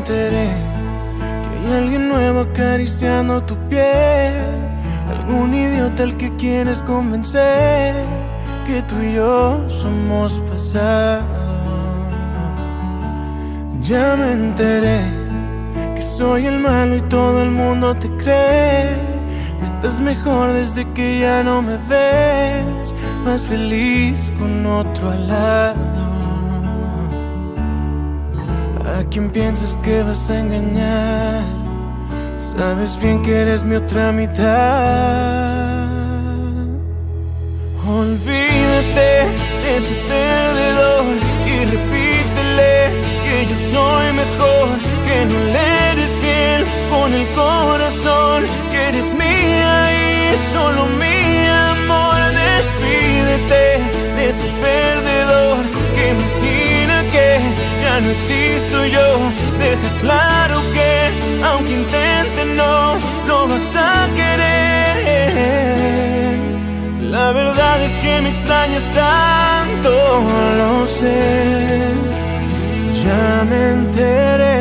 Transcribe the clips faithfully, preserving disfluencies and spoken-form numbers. enteré que hay alguien nuevo acariciando tu piel, algún idiota al que quieres convencer que tú y yo somos pasado. Ya me enteré que soy el malo y todo el mundo te cree, que estás mejor desde que ya no me ves, más feliz con otro al lado. ¿A quién piensas que vas a engañar? Sabes bien que eres mi otra mitad. Olvídate de ese perdedor y repítele que yo soy mejor, que no le eres fiel con el corazón, que eres mía y solo mi amor. Despídete de ese perdedor que imagina que ya no existo yo. Deja claro que aunque intente no lo vas a querer. La verdad es que me extrañas tanto, lo sé, ya me enteré.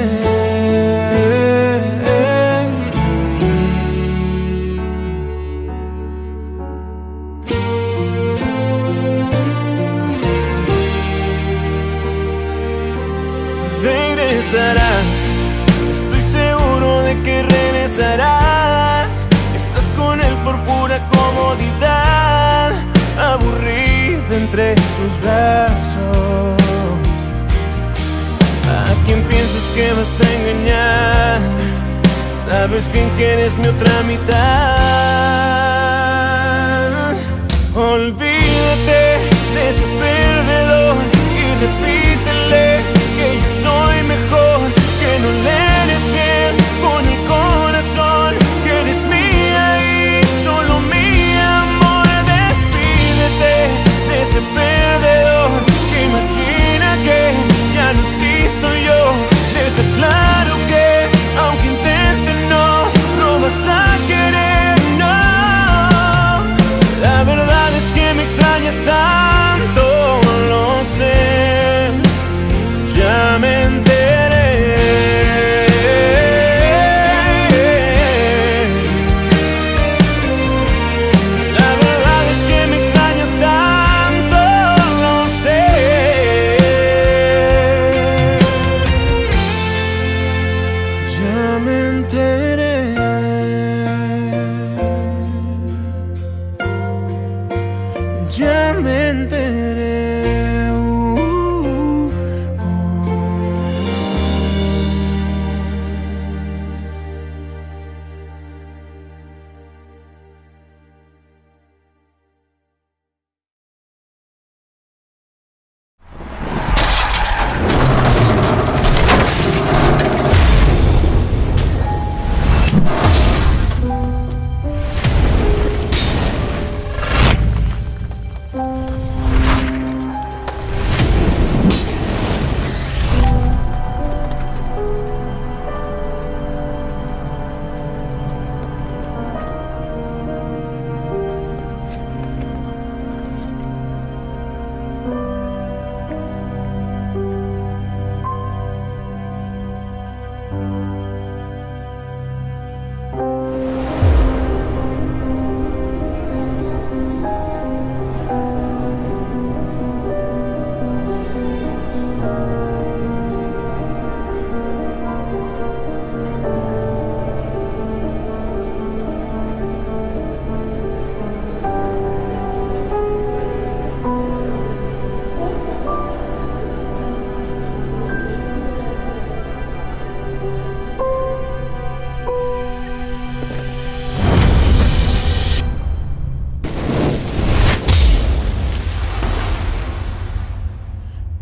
Estoy seguro de que regresarás. Estás con él por pura comodidad, aburrida entre sus brazos. ¿A quién piensas que vas a engañar? Sabes bien que eres mi otra mitad. Olvídate de ese perdedor y repítele que yo soy mejor, que no le eres bien con el corazón, que eres mía y solo mi amor. Despídete de ese perdedor que imagina que ya no existo yo. Deja claro que aunque intente no, no vas a querer, no. La verdad es que me extrañas tanto, lo sé, ya me enteré.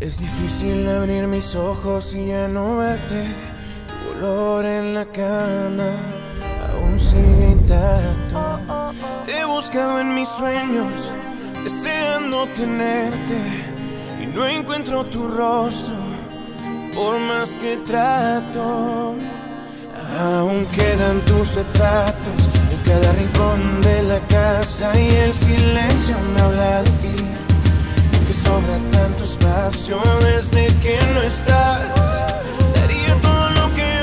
Es difícil abrir mis ojos y ya no verte. Tu olor en la cama aún sigue intacto. Te he buscado en mis sueños, deseando tenerte, y no encuentro tu rostro, por más que trato. Aún quedan tus retratos en cada rincón de la casa, y el silencio me habla de ti. Que sobra tanto espacio desde que no estás. Daría todo lo que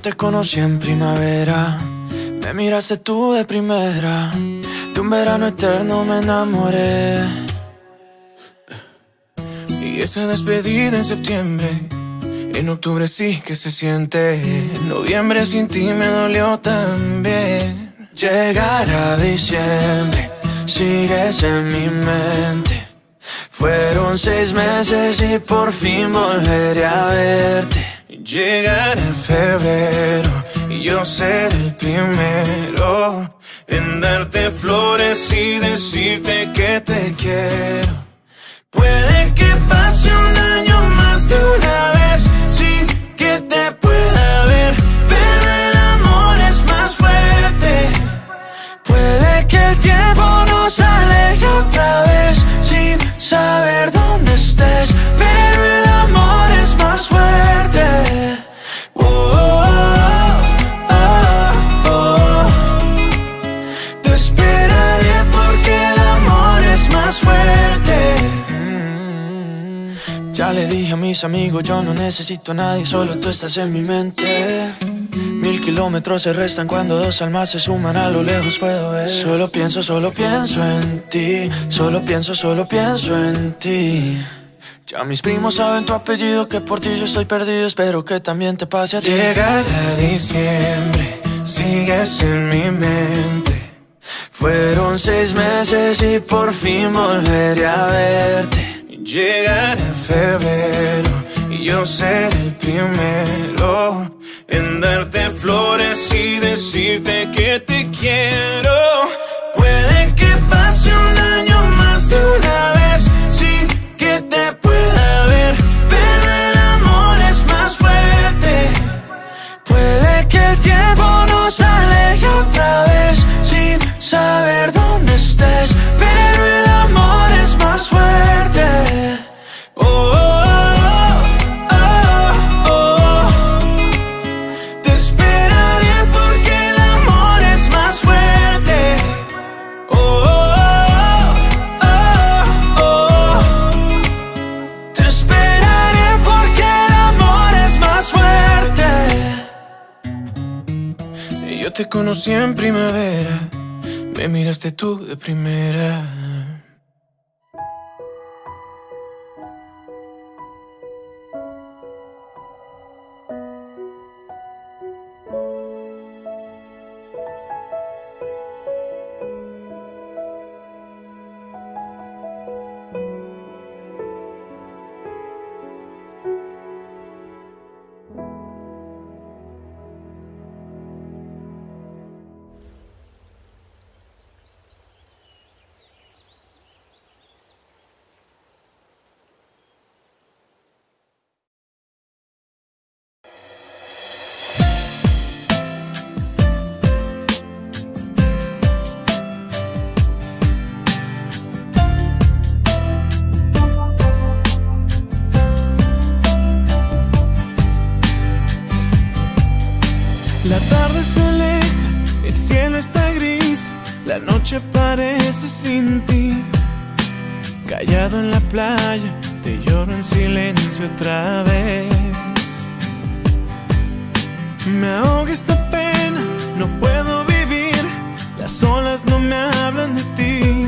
Te conocí en primavera, me miraste tú de primera, de un verano eterno me enamoré. Y esa despedida en septiembre, en octubre sí que se siente, en noviembre sin ti me dolió también. Llegar a diciembre, sigues en mi mente, fueron seis meses y por fin volveré a verte. Llegará febrero y yo seré el primero en darte flores y decirte que te quiero. Puede que pase un año más de una vez sin que te pueda ver, pero el amor es más fuerte. Puede que el tiempo nos aleje otra vez sin saber dónde estés, pero el amor es más fuerte. Oh, oh, oh, oh. Te esperaré porque el amor es más fuerte. mm, Ya le dije a mis amigos, yo no necesito a nadie, solo tú estás en mi mente. Mil kilómetros se restan cuando dos almas se suman. A lo lejos puedo ver. Solo pienso, solo pienso en ti. Solo pienso, solo pienso en ti. Ya mis primos saben tu apellido, que por ti yo estoy perdido. Espero que también te pase a ti. Llegará diciembre, sigues en mi mente. Fueron seis meses y por fin volveré a verte. Llegará febrero y yo seré el primero en darte flores y decirte que te quiero. Puede que pase un año más de una vez sin que te pueda ver, pero el amor es más fuerte. Puede que el tiempo nos aleje otra vez sin saber dónde estés, pero el amor es más fuerte. Oh, oh, oh. Te conocí en primavera, me miraste tú de primera. La tarde se aleja, el cielo está gris, la noche parece sin ti. Callado en la playa, te lloro en silencio otra vez. Me ahoga esta pena, no puedo vivir, las olas no me hablan de ti.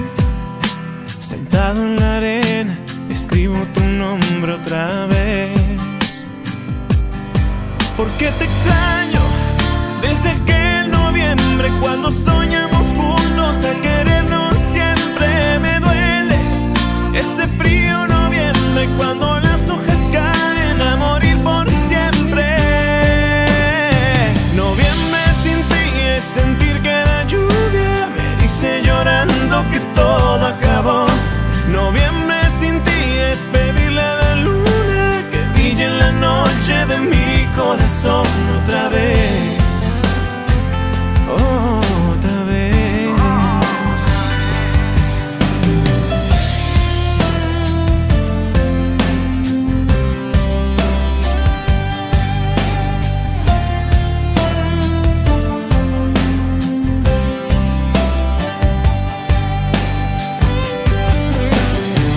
Sentado en la arena, escribo tu nombre otra vez. Porque te extraño. Desde aquel noviembre cuando soñamos juntos a querernos siempre. Me duele este frío noviembre cuando las hojas caen a morir por siempre. Noviembre sin ti es sentir que la lluvia me dice llorando que todo acabó. Noviembre sin ti es pedirle a la luna que brille en la noche de mi corazón otra vez. Otra vez.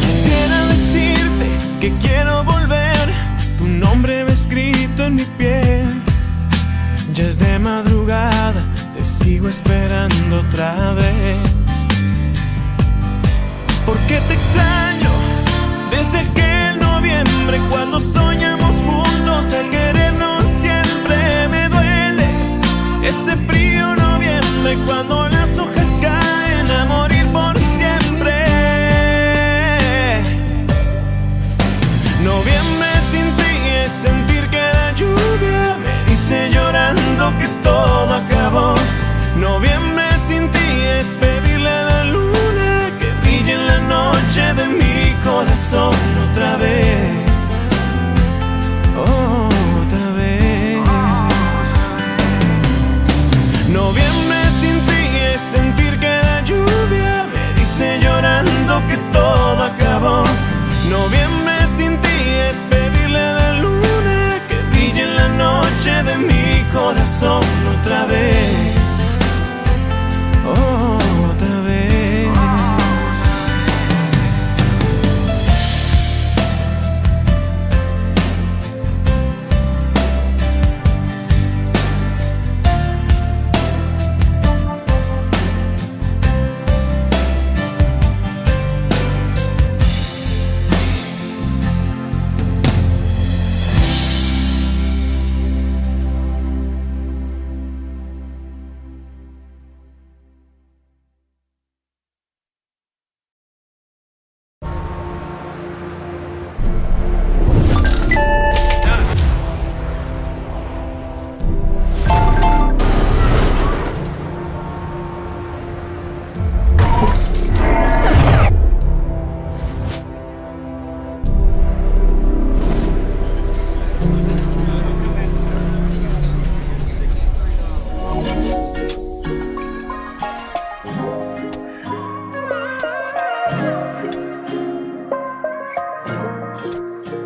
Quisiera decirte que quiero volver. Tu nombre va escrito en mi piel. Ya es de madrugada, sigo esperando otra vez. Porque te extraño desde aquel noviembre cuando soñamos juntos a querernos siempre. Me duele este frío noviembre cuando las hojas caen a morir por siempre. Noviembre sin ti es sentir que la lluvia me dice llorando que todo acabó. Noviembre sin ti es pedirle a la luna que brille en la noche de mi corazón otra vez. Oh, otra vez. Noviembre sin ti es sentir que la lluvia me dice llorando que todo acabó. Noviembre sin ti es pedirle a la luna que brille en la noche de mi corazón otra vez. Oh, otra vez.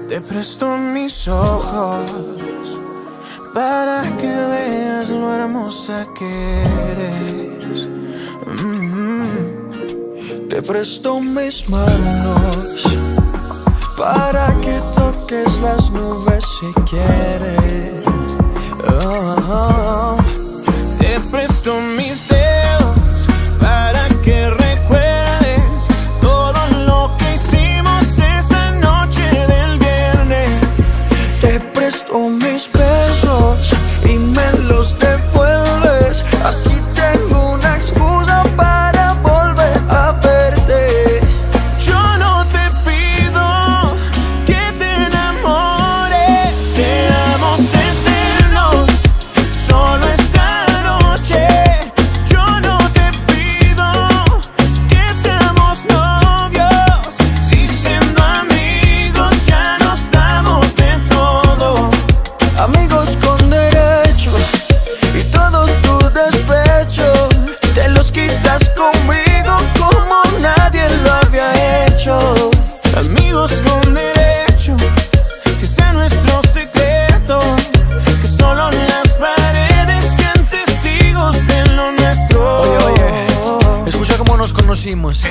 Te presto mis ojos para que veas lo hermosa que eres. Mm-hmm. Te presto mis manos para que toques las nubes si quieres. Oh, oh, oh. Te presto mis dedos para que recuerdes todo lo que hicimos esa noche del viernes. Te presto mis besos y me los devuelves. Así tengo una excusa para volver a verte. Yo no te pido que te enamores, seamos eternos solo esta noche. Yo no te pido que seamos novios, si siendo amigos ya nos damos de todo. Amigos con derecho y todos tus despechos te los quitas conmigo como nadie lo había hecho. Amigos con derecho, que sea nuestro secreto, que solo las paredes sean testigos de lo nuestro. Oye, oye, escucha cómo nos conocimos.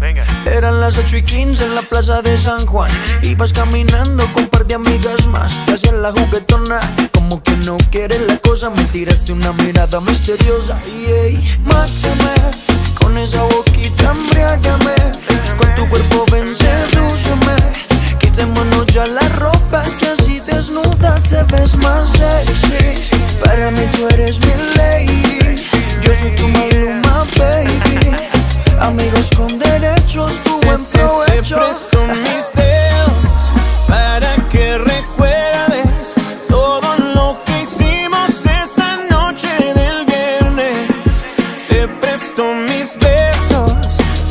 Venga. Eran las ocho y quince en la plaza de San Juan. Ibas caminando con un par de amigas más. Te hacías la juguetona, como que no quieres la cosa. Me tiraste una mirada misteriosa. Y ey, mátame, con esa boquita embriágame. Con tu cuerpo ven, sedúceme. Quitémonos ya la ropa, que así desnuda te ves más sexy. Para mí tú eres mi lady, yo soy tu Maluma, baby. Amigos con derechos, tu buen provecho. Te presto mis dedos para que recuerdes todo lo que hicimos esa noche del viernes. Te presto mis besos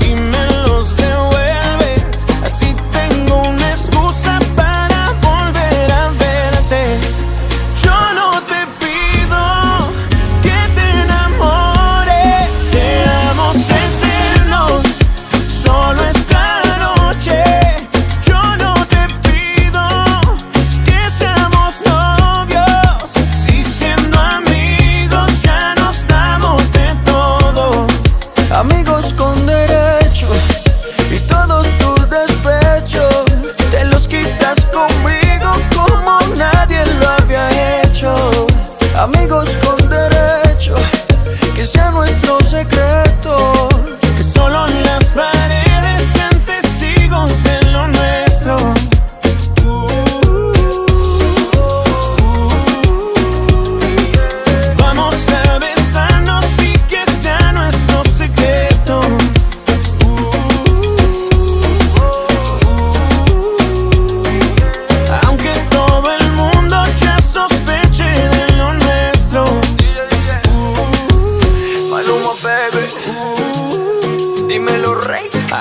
y me los devuelves. Así tengo una excusa para volver a verte. Yo no te pido que te enamores, seamos eternos solo esta noche. Yo no te pido que seamos novios, si siendo amigos ya nos damos de todo. Amigos con derecho y todos tus despechos te los quitas conmigo como nadie lo había hecho. Amigos con derecho, que sea nuestro secreto, que solo las paredes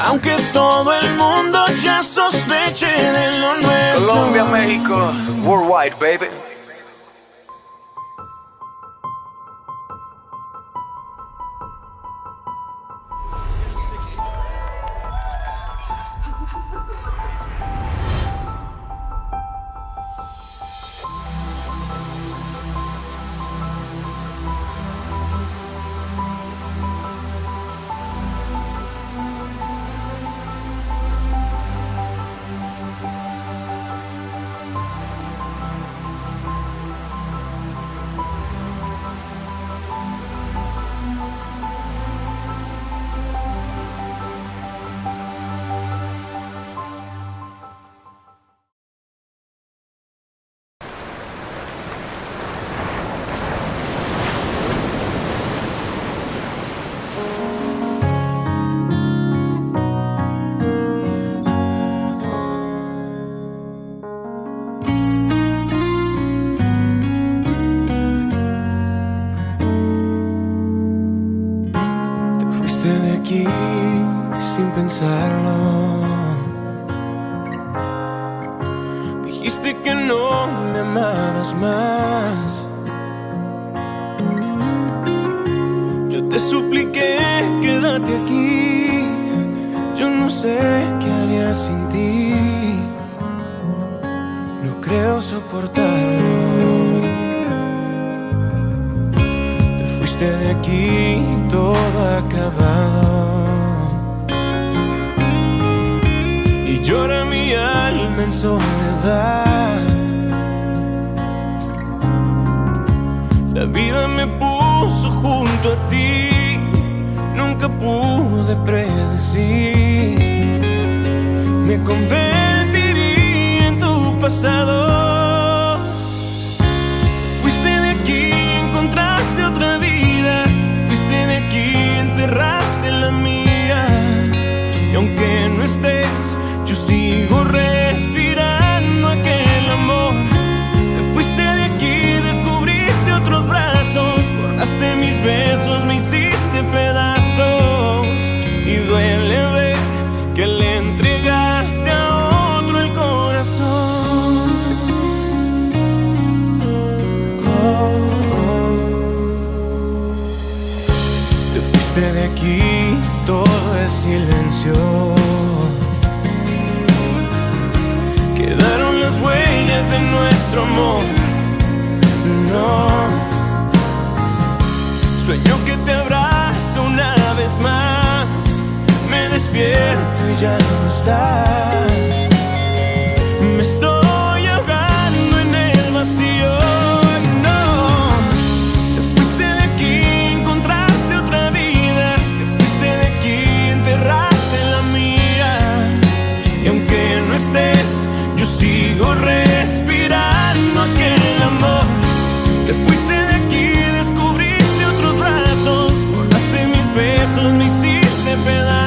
aunque todo el mundo ya sospeche de lo nuestro. Colombia, México, worldwide, baby. De aquí sin pensarlo, dijiste que no me amabas más. Yo te supliqué, quédate aquí. Yo no sé qué haría sin ti, no creo soportarlo. Te fuiste de aquí todo acabado, y llora mi alma en soledad. La vida me puso junto a ti, nunca pude predecir. Me convertiría en tu pasado. Fuiste de aquí, encontraste otra vida. Fuiste de aquí, enterraste la mía. Y aunque no estés, yo sigo respirando aquel amor. Te fuiste de aquí, descubriste otros brazos. Borraste mis besos, me hiciste pedazos. Y duele ver que le entregaste a otro el corazón. Oh, oh. Te fuiste de aquí, todo es silencio. Quedaron las huellas de nuestro amor. No, sueño que te abrazo una vez más. Me despierto y ya no estás. Me estoy ahogando en el vacío. No, te fuiste de aquí, encontraste otra vida. Te fuiste de aquí, enterraste la mía. Y aunque no estés, yo sigo respirando aquel amor. Te fuiste de aquí, descubriste otros brazos. Borraste mis besos, me hiciste pedazos.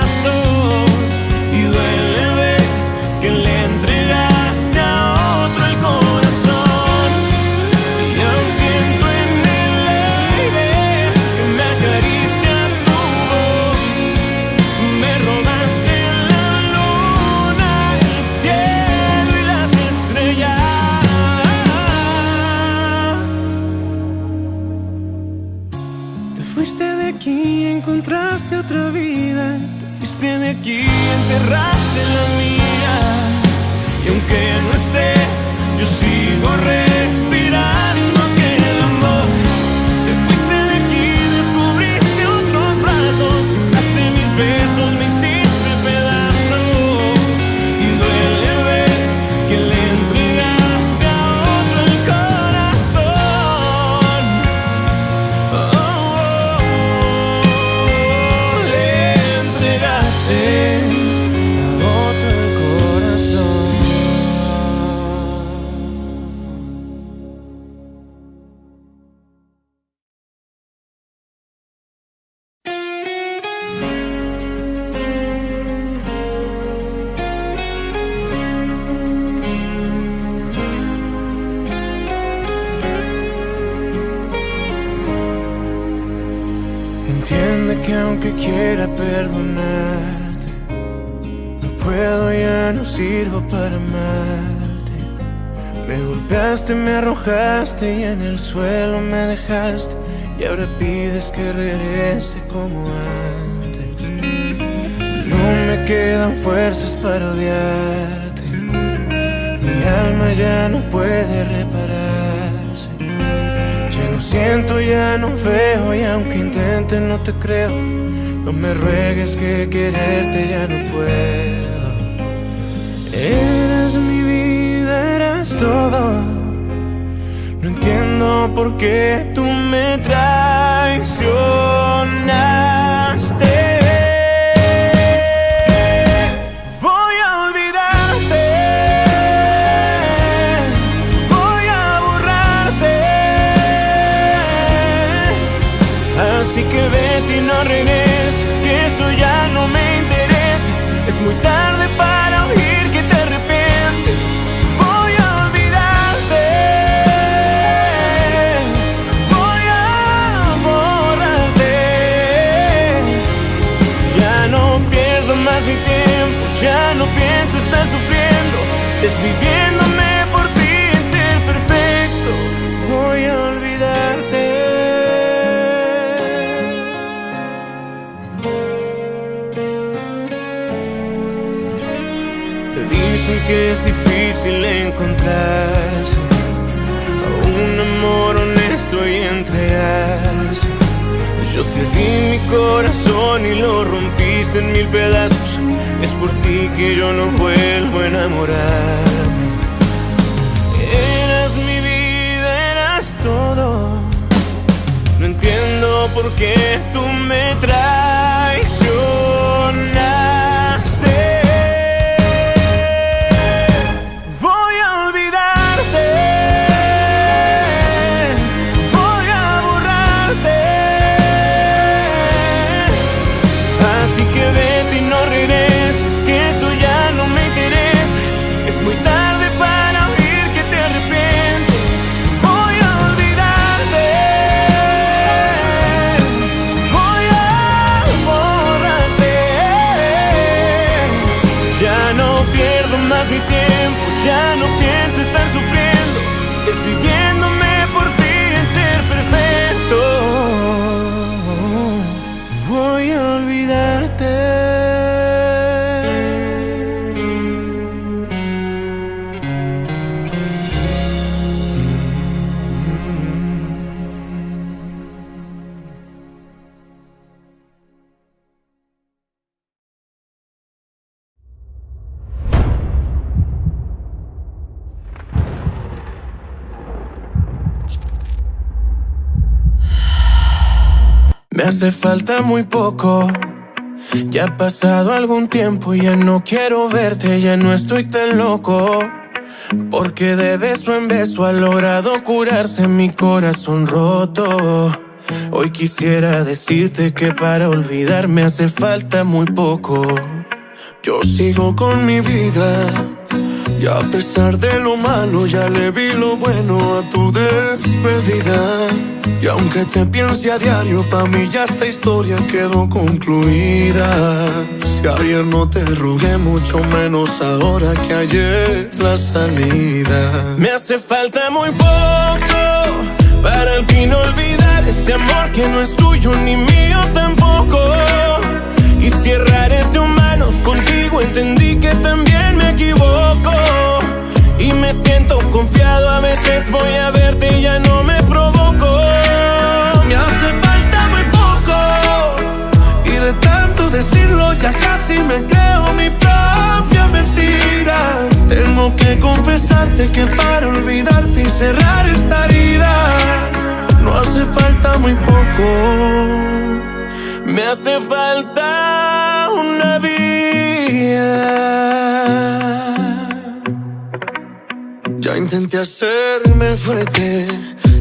Otra vida, te fuiste de aquí, enterraste la mía. Y aunque no estés, yo sigo respirando aquel amor. Te fuiste de aquí, descubriste otros brazos. Daste mis besos, me hiciste pedazos. Y duele ver que le entregaste a otro el corazón. Oh, que aunque quiera perdonarte, no puedo, ya no sirvo para amarte. Me golpeaste, me arrojaste y en el suelo me dejaste. Y ahora pides que regrese como antes. No me quedan fuerzas para odiarte. Mi alma ya no puede repararse. Ya no siento, ya no veo, y aunque intente no te creo. No me ruegues que quererte ya no puedo. Eras mi vida, eras todo. No entiendo por qué tú me traicionaste. Voy a olvidarte, voy a borrarte. Así que vete y no regreses, que esto ya no me interesa. Es muy tarde para oír que te arrepientes. Voy a olvidarte, voy a borrarte. Ya no pierdo más mi tiempo, ya no pienso estar sufriendo, desviviéndome por ti en ser perfecto. Voy a olvidarte. Thank you. Dicen que es difícil encontrarse a un amor honesto y entregarse. Yo te di mi corazón y lo rompiste en mil pedazos. Es por ti que yo no vuelvo a enamorarme. Eras mi vida, eras todo. No entiendo por qué tú me traicionas. Me hace falta muy poco. Ya ha pasado algún tiempo. Ya no quiero verte, ya no estoy tan loco. Porque de beso en beso ha logrado curarse mi corazón roto. Hoy quisiera decirte que para olvidarme hace falta muy poco. Yo sigo con mi vida y a pesar de lo malo ya le vi lo bueno a tu despedida. Y aunque te piense a diario, pa' mí ya esta historia quedó concluida. Si ayer no te rogué, mucho menos ahora que ayer la salida. Me hace falta muy poco para al fin olvidar este amor que no es tuyo ni mío tampoco. Y si errar es de humanos, contigo entendí que también me equivoco. Y me siento confiado, a veces voy a verte y ya no me provoco. Me hace falta muy poco, y de tanto decirlo ya casi me creo mi propia mentira. Tengo que confesarte que para olvidarte y cerrar esta herida no hace falta muy poco. Me hace falta una vida. Ya intenté hacerme el fuerte,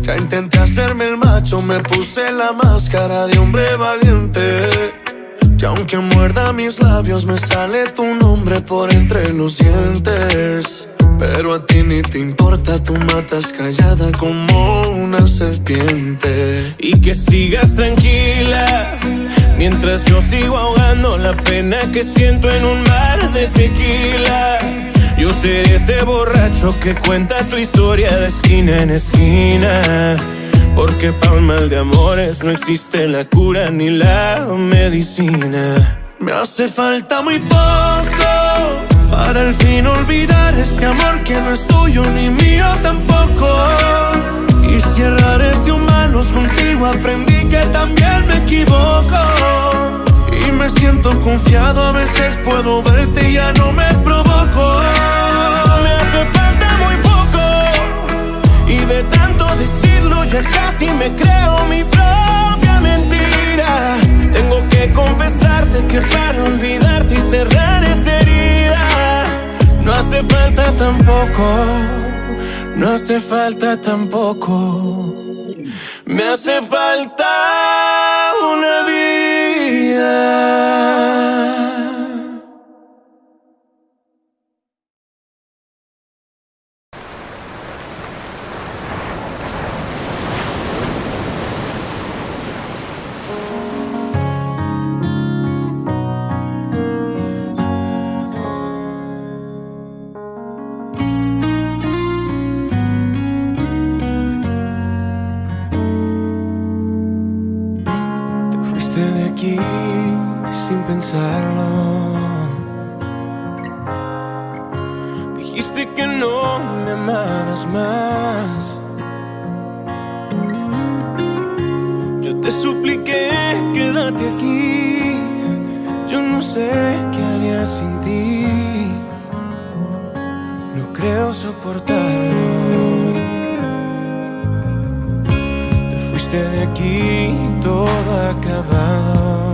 ya intenté hacerme el macho, me puse la máscara de hombre valiente. Y aunque muerda mis labios me sale tu nombre por entre los dientes. Pero a ti ni te importa, tú matas callada como una serpiente. Y que sigas tranquila mientras yo sigo ahogando la pena que siento en un mar de tequila. Yo seré ese borracho que cuenta tu historia de esquina en esquina. Porque pa' un mal de amores no existe la cura ni la medicina. Me hace falta muy poco para al fin olvidar este amor que no es tuyo ni mío tampoco. Y si errares de humanos contigo aprendí que también me equivoco. Y me siento confiado, a veces puedo verte y ya no me provoco. Me hace falta muy poco, y de tanto decirlo ya casi me creo mi propia mentira. Tengo que confesarte que para olvidarte y cerrar esta herida no hace falta tampoco, no hace falta tampoco. Me hace falta una vida. Sin pensarlo, dijiste que no me amabas más. Yo te supliqué, quédate aquí. Yo no sé qué haría sin ti. No creo soportarlo. Te fuiste de aquí, todo acabado.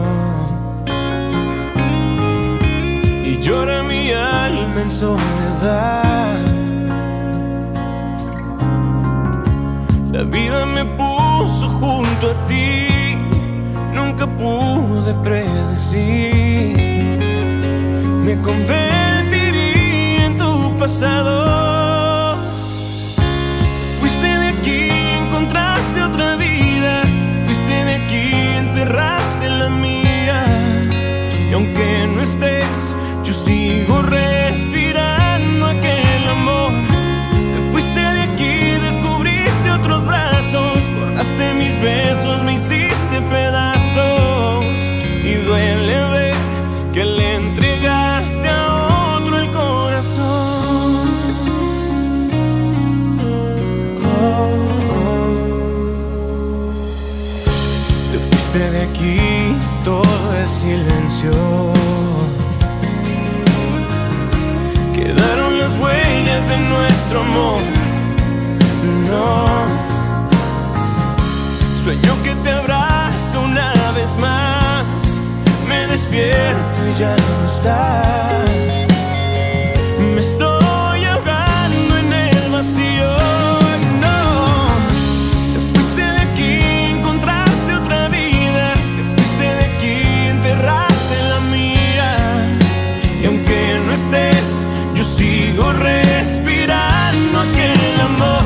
Y llora mi alma en soledad. La vida me puso junto a ti. Nunca pude predecir. Me convertiría en tu pasado. Fuiste de aquí, encontraste otra vida. Fuiste de aquí, enterraste la mía. Y aunque no estés, yo sigo respirando aquel amor. Te fuiste de aquí, descubriste otros brazos. Borraste mis besos, me hiciste pedazos. Y duele ver que le entregaste a otro el corazón. Oh, oh. Te fuiste de aquí, todo es silencio. Quedaron las huellas de nuestro amor. No. Sueño que te abrazo una vez más. Me despierto y ya no estás. Me estoy ahogando en el vacío. No. Te fuiste de aquí, encontraste otra vida. Te fuiste de aquí, enterraste la mía. Y aunque no estés, yo sigo respirando aquel amor.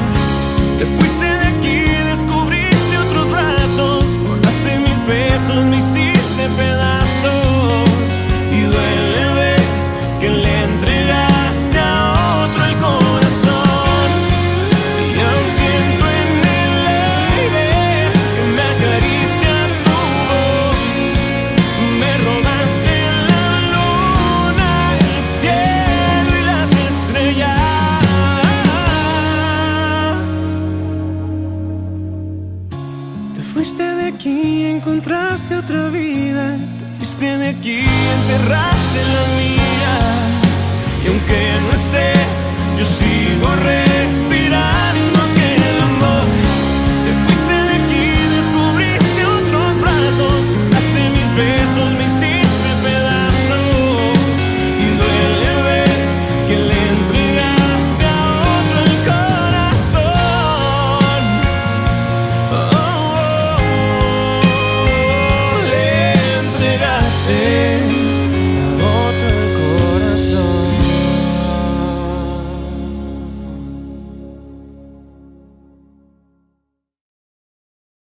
Te fuiste de aquí, descubriste otros brazos. Borraste mis besos, me hiciste pedazos. Y duele ver que le entregaste a otro el corazón. Y aún siento en el aire que me acaricia tu voz. Me robaste la luna, el cielo. Estrella, te fuiste de aquí, encontraste otra vida. Te fuiste de aquí, enterraste la mía. Y aunque no